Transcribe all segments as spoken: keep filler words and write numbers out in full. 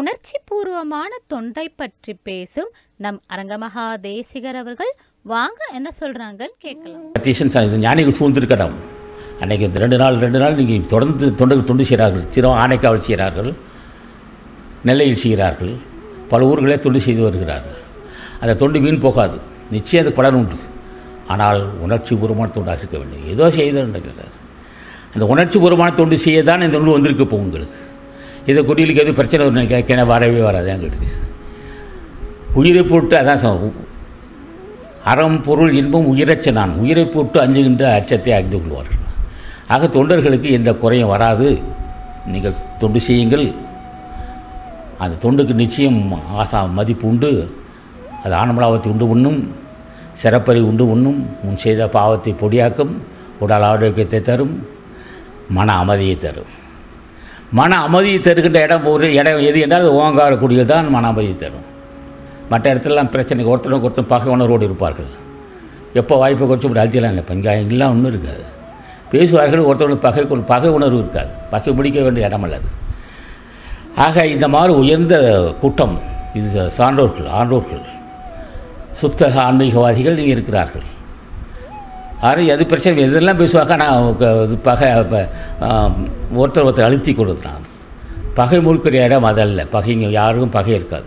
உணர்ச்சி பூர்வமான தொண்டை பற்றி பேசும் நம் அரங்க மகா தேசிகர் அவர்கள் வாங்க என்ன சொல்றாங்கன்னு கேட்கலாம். ஞானிகள் சூழ்ந்திருக்கட்டும். அன்றைக்கி ரெண்டு நாள் ரெண்டு நாள் நீங்கள் தொடர்ந்து தொண்டுகள் தொண்டு செய்கிறார்கள். தினம் ஆனைக்காவல் செய்கிறார்கள், நெல்லையில் செய்கிறார்கள், பல ஊர்களே தொண்டு செய்து வருகிறார்கள். அந்த தொண்டு வீண் போகாது, நிச்சயம் அது பலன் உண்டு. ஆனால் உணர்ச்சி பூர்வமான தொண்டாக இருக்க வேண்டும். ஏதோ செய்தார் அந்த உணர்ச்சி பூர்வமான தொண்டு செய்ய தான் இந்த தொண்டு வந்திருக்கு. இப்போ உங்களுக்கு இதை குடிகளுக்கு எதுவும் பிரச்சனை வரும்னு கேட்க வரவே வராது. எங்களுக்கு உயிரை போட்டு அதான் சமம். அறம் பொருள் இன்பம் உயிரச்ச நான் உயிரை போட்டு அஞ்சுகின்ற அச்சத்தை அறிந்து கொள்வார்கள். ஆக தொண்டர்களுக்கு எந்த குறையும் வராது. நீங்கள் தொண்டு செய்யுங்கள். அந்த தொண்டுக்கு நிச்சயம் ஆசா மதிப்பு உண்டு. அது ஆனமலாவத்தை உண்டு உண்ணும், சிறப்பறி உண்டு உண்ணும், முன் செய்த பாவத்தை பொடியாக்கும், உடல் ஆரோக்கியத்தை தரும், மன அமைதியை தரும். மன அமைதியை தருகின்ற இடம் ஒரு இடம் எது என்றால் ஓங்காரக்குடியில் தான் மன அமைதியை தரும். மற்ற இடத்துலலாம் பிரச்சனைக்கு ஒருத்தருக்கு ஒருத்தர் பகை உணர்வோடு இருப்பார்கள். எப்போ வாய்ப்பை குறைச்சி இப்படி அழுத்திலாம் இல்லை. இப்போ இங்கே எல்லாம் ஒன்றும் இருக்காது. பேசுவார்கள், ஒருத்தவங்களுக்கு பகை பகை உணர்வு இருக்காது. பகை பிடிக்க வேண்டிய இடம் அல்லது. ஆக இந்த மாதிரி உயர்ந்த கூட்டம் இது சான்றோர்கள் ஆண்டோர்கள் சுத்தக ஆன்மீகவாதிகள் இங்கே இருக்கிறார்கள். யாரும் எது பிரச்சனை எதெல்லாம் பேசுவாங்க. நான் பகை ஒருத்தர் ஒருத்தர் அழுத்தி கொடுத்துறாங்க. பகை முழுக்கிற இடம் அதல்ல. பகைங்க யாருக்கும் பகை இருக்காது.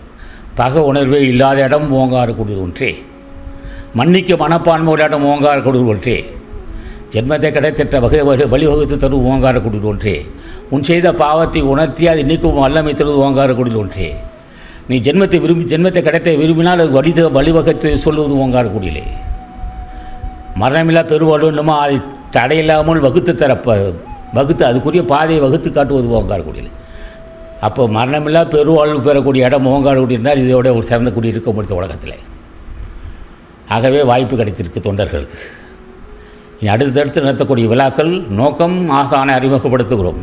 பகை உணர்வே இல்லாத இடம் ஓங்காரக்குடில் ஒன்றே. மன்னிக்க மனப்பான்மை ஒரு இடம் ஓங்காரக்குடில் ஒன்றே. ஜென்மத்தை கிடைத்திட்ட வகை வழிவகுத்து தரும் ஓங்காரக்குடில் ஒன்றே. உன் செய்த பாவத்தை உணர்த்தி அதை நீக்கும் வல்லமை தருவது ஓங்காரக்குடில் ஒன்றே. நீ ஜென்மத்தை விரும்பி ஜென்மத்தை கிடைத்த விரும்பினால் அது வழி வழிவகத்தை சொல்லுவது ஓங்காரக்குடியிலே. மரணமில்லா பெருவலுன்னுமா அதை தடையில்லாமல் வகுத்து தர வகுத்து அதுக்குரிய பாதையை வகுத்து காட்டுவது ஓங்காரக்குடியில். அப்போ மரணமில்லா பெருவாழ்வு பெறக்கூடிய இடம் ஓங்காரக்குடினால் இதோட ஒரு சிறந்த குடி இருக்க முடித்த உலகத்தில். ஆகவே வாய்ப்பு கிடைத்திருக்கு தொண்டர்களுக்கு. இனி அடுத்தடுத்து நடத்தக்கூடிய விழாக்கள் நோக்கம் ஆசானை அறிமுகப்படுத்துகிறோம்.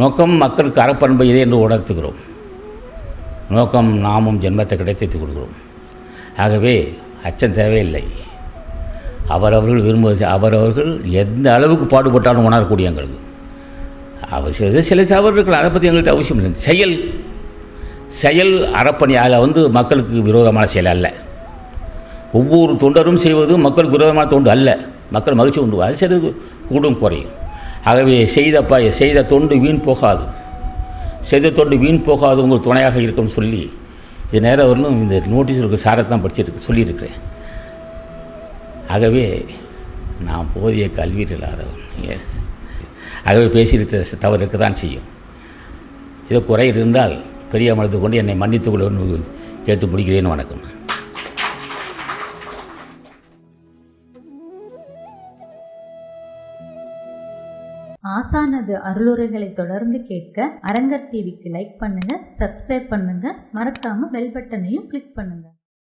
நோக்கம் மக்களுக்கு அறப்பண்பு இதை என்று உணர்த்துகிறோம். நோக்கம் நாமும் ஜென்மத்தை கிடைத்து கொடுக்கிறோம். ஆகவே அச்சம் தேவையில்லை. அவரவர்கள் விரும்புவது அவரவர்கள் எந்த அளவுக்கு பாடுபட்டாலும் உணரக்கூடிய எங்களுக்கு அவசியம் சில சவர்கள். அதை பற்றி எங்களுக்கு அவசியம் இல்லை. செயல் செயல் அறப்பணி அதில் வந்து மக்களுக்கு விரோதமான செயல் அல்ல. ஒவ்வொரு தொண்டரும் செய்வது மக்களுக்கு விரோதமான தொண்டு அல்ல. மக்கள் மகிழ்ச்சி உண்டு. அது சிறு கூடும் குறையும். ஆகவே செய்த ப செய்த தொண்டு வீண் போகாது. செய்த தொண்டு வீண் போகாது உங்கள் துணையாக இருக்கும்னு சொல்லி இது நேரம் வரணும். இந்த நோட்டீஸ் இருக்க சாரத்தான் படிச்சுருக்கு சொல்லியிருக்கிறேன். ஆகவே நான் போதிய கல்வி இல்லாதவன். ஆகவே பேசியிருக்க தவறுக்கு தான் செய்யும். இதோ குறை இருந்தால் பெரிய மனது கொண்டு என்னை மன்னித்துக்கொள்ளுன்னு கேட்டு முடிக்கிறேன்னு. வணக்கம். ஆசானது அருளுரைகளை தொடர்ந்து கேட்க அரங்கர் டிவிக்கு லைக் பண்ணுங்க, சப்ஸ்கிரைப் பண்ணுங்க, மறக்காம பெல் பட்டனையும் கிளிக் பண்ணுங்க.